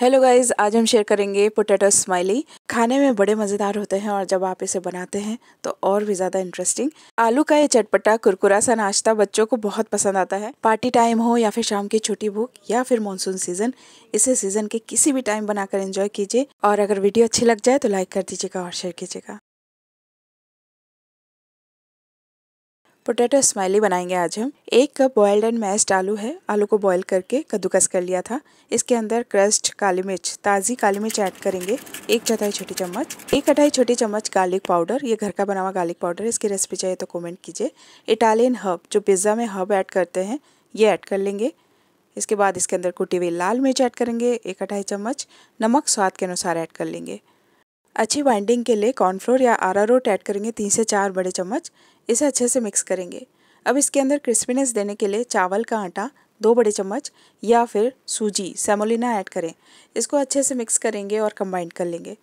Hello guys, आज हम share करेंगे पोटैटो स्माइली। खाने में बड़े मज़ेदार होते हैं और जब आप इसे बनाते हैं तो और भी ज़्यादा इंटरेस्टिंग। आलू का ये चटपटा कुरकुरा सा नाश्ता बच्चों को बहुत पसंद आता है। पार्टी टाइम हो या फिर शाम की छोटी भूख या फिर मॉनसून सीजन, इसे सीजन के किसी भी टाइम बनाकर एंजॉय कीजिए। और अगर वीडियो अच्छी लग जाए तो लाइक कर दीजिएगा और शेयर कीजिएगा। पोटैटो स्माइली बनाएंगे आज हम। 1 कप बॉयल्ड एंड मैश्ड आलू है। आलू को बॉयल करके कद्दूकस कर लिया था। इसके अंदर क्रश्ड काली मिर्च, ताज़ी काली मिर्च ऐड करेंगे 1/4 छोटी चम्मच। 1/4 छोटी चम्मच गार्लिक पाउडर, ये घर का बना हुआ गार्लिक पाउडर। इसकी रेसिपी चाहिए तो कमेंट कीजिए। इटालियन हर्ब, जो पिज़्ज़ा में हर्ब ऐड करते हैं, ये ऐड कर लेंगे। इसके बाद इसके अंदर कुटी हुई लाल मिर्च ऐड करेंगे 1/4 चम्मच। नमक स्वाद के अनुसार ऐड कर लेंगे। अच्छी बाइंडिंग के लिए कॉर्नफ्लोर या अरारोट ऐड करेंगे 3 से 4 बड़े चम्मच। इसे अच्छे से मिक्स करेंगे। अब इसके अंदर क्रिस्पीनेस देने के लिए चावल का आटा 2 बड़े चम्मच या फिर सूजी सेमोलिना ऐड करें। इसको अच्छे से मिक्स करेंगे और कंबाइन कर लेंगे।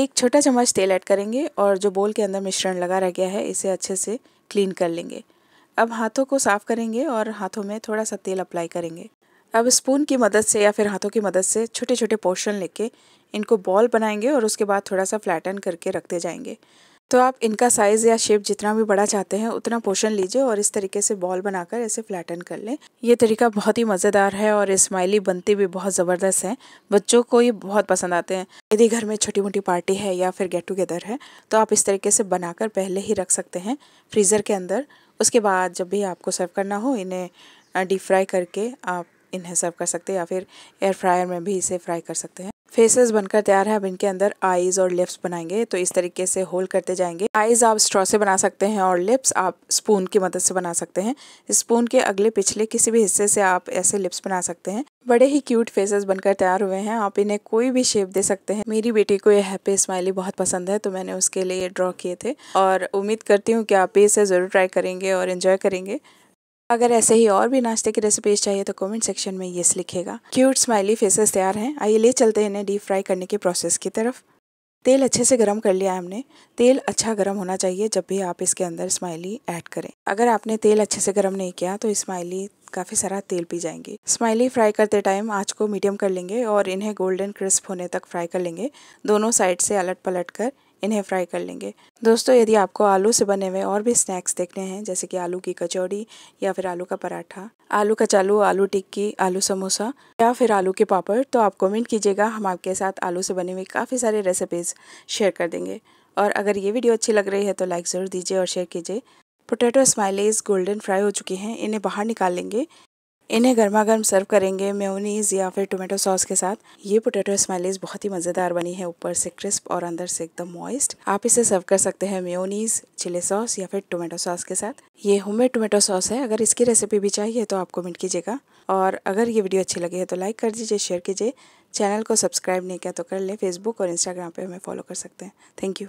1 छोटा चम्मच तेल ऐड करेंगे और जो बोल के अंदर मिश्रण लगा रह गया है इसे अच्छे से क्लीन कर लेंगे। अब हाथों को साफ करेंगे और हाथों में थोड़ा सा तेल अप्लाई करेंगे। अब स्पून की मदद से या फिर हाथों की मदद से छोटे छोटे पोर्शन लेके इनको बॉल बनाएंगे और उसके बाद थोड़ा सा फ्लैटन करके रखते जाएंगे। तो आप इनका साइज़ या शेप जितना भी बड़ा चाहते हैं उतना पोर्शन लीजिए और इस तरीके से बॉल बनाकर ऐसे फ्लैटन कर लें। ये तरीका बहुत ही मज़ेदार है और स्माइली बनते भी बहुत ज़बरदस्त है। बच्चों को ये बहुत पसंद आते हैं। यदि घर में छोटी मोटी पार्टी है या फिर गेट टुगेदर है तो आप इस तरीके से बनाकर पहले ही रख सकते हैं फ्रीज़र के अंदर। उसके बाद जब भी आपको सर्व करना हो इन्हें डीप फ्राई करके आप इन्हें सर्व कर सकते हैं या फिर एयर फ्रायर में भी इसे फ्राई कर सकते हैं। फेसेस बनकर तैयार है। अब इनके अंदर आईज और लिप्स बनाएंगे तो इस तरीके से होल करते जाएंगे। आईज आप स्ट्रॉ से बना सकते हैं और लिप्स आप स्पून की मदद से बना सकते हैं। स्पून के अगले पिछले किसी भी हिस्से से आप ऐसे लिप्स बना सकते हैं। बड़े ही क्यूट फेसेस बनकर तैयार हुए हैं। आप इन्हें कोई भी शेप दे सकते हैं। मेरी बेटी को ये हैप्पी स्माइली बहुत पसंद है तो मैंने उसके लिए ड्रॉ किए थे और उम्मीद करती हूँ कि आप इसे ज़रूर ट्राई करेंगे और इन्जॉय करेंगे। अगर ऐसे ही और भी नाश्ते की रेसिपीज चाहिए तो कमेंट सेक्शन में यस लिखेगा। क्यूट स्माइली फेसेस तैयार हैं। आइए ले चलते हैं इन्हें डीप फ्राई करने के प्रोसेस की तरफ। तेल अच्छे से गरम कर लिया है हमने। तेल अच्छा गरम होना चाहिए जब भी आप इसके अंदर स्माइली ऐड करें। अगर आपने तेल अच्छे से गरम नहीं किया तो स्माइली काफ़ी सारा तेल पी जाएंगी। स्माइली फ्राई करते टाइम आँच को मीडियम कर लेंगे और इन्हें गोल्डन क्रिस्प होने तक फ्राई कर लेंगे। दोनों साइड से अलट पलट कर इन्हें फ्राई कर लेंगे। दोस्तों, यदि आपको आलू से बने हुए और भी स्नैक्स देखने हैं जैसे कि आलू की कचौड़ी या फिर आलू का पराठा, आलू कचालू, आलू टिक्की, आलू समोसा या फिर आलू के पापड़, तो आप कमेंट कीजिएगा। हम आपके साथ आलू से बनी हुई काफ़ी सारी रेसिपीज़ शेयर कर देंगे। और अगर ये वीडियो अच्छी लग रही है तो लाइक ज़रूर दीजिए और शेयर कीजिए। पोटैटो स्माइलीज़ गोल्डन फ्राई हो चुकी हैं। इन्हें बाहर निकाल लेंगे। इन्हें गर्मा गर्म सर्व करेंगे मेयोनीज़ या फिर टोमेटो सॉस के साथ। ये पोटैटो स्माइलीज़ बहुत ही मज़ेदार बनी है, ऊपर से क्रिस्प और अंदर से एकदम मॉइस्ट। आप इसे सर्व कर सकते हैं मेयोनीज़, चिली सॉस या फिर टोमेटो सॉस के साथ। ये होममेड टोमेटो सॉस है। अगर इसकी रेसिपी भी चाहिए तो आप कमेंट कीजिएगा। और अगर ये वीडियो अच्छी लगी है तो लाइक कर दीजिए, शेयर कीजिए। चैनल को सब्सक्राइब नहीं किया तो कर लें। फेसबुक और इंस्टाग्राम पर हमें फॉलो कर सकते हैं। Thank you.